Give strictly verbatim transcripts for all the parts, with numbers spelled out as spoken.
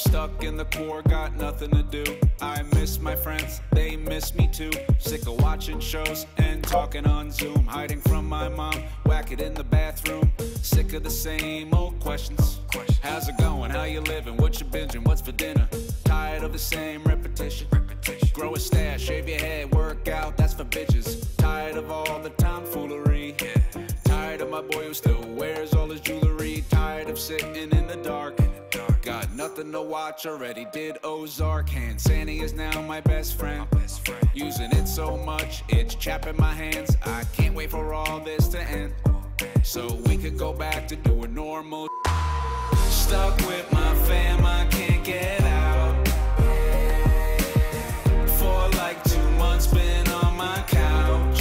stuck in the core, got nothing to do. I miss my friends, they miss me too. Sick of watching shows and talking on Zoom. Hiding from my mom, whack it in the bathroom. Sick of the same old questions. How's it going, how you living, what you binging, what's for dinner? Tired of the same repetition. Grow a stash, shave your head, work out, that's for bitches. Tired of all the tomfoolery. Tired of my boy who still wears all his jewelry. Tired of sitting in the dark. Got nothing to watch, already did Ozark. Hand sandy is now my best friend. Using it so much, it's chapping my hands. I can't wait for all this to end, so we could go back to doing normal. Stuck with my fam, I can't get out. For like two months, been on my couch.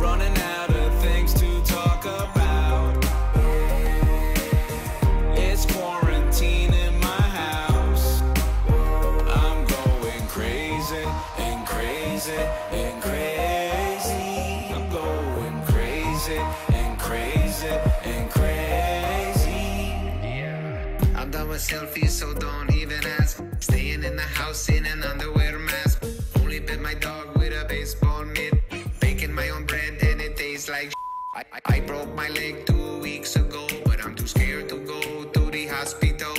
Running out of things to talk about. It's quarantine in my house. I'm going crazy and crazy and crazy. I'm going crazy and crazy and crazy. Yeah. I'm done with selfies, so don't even ask. Staying in the house in an underwear mask. Only bet my dog with a baseball mitt. Baking my own bread and it tastes like I, I, I broke my leg two weeks ago, but I'm too scared to go to the hospital.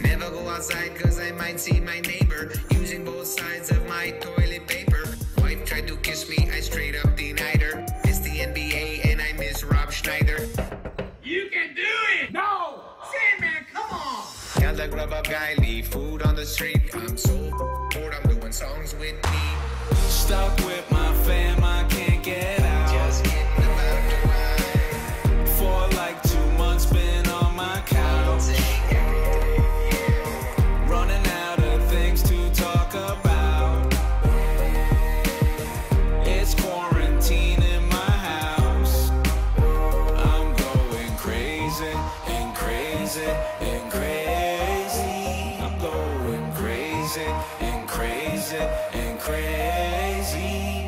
Never go outside cause I might see my neighbor using both sides of my toilet paper. Wife tried to kiss me, I straight up denied her. Miss the N B A and I miss Rob Schneider. You can do it! No! Sandman, come on! Got the grub up guy, leave food on the street. I'm so bored, I'm doing songs with me. Stuck with my fam, I can't get out. Just get and crazy and crazy and crazy.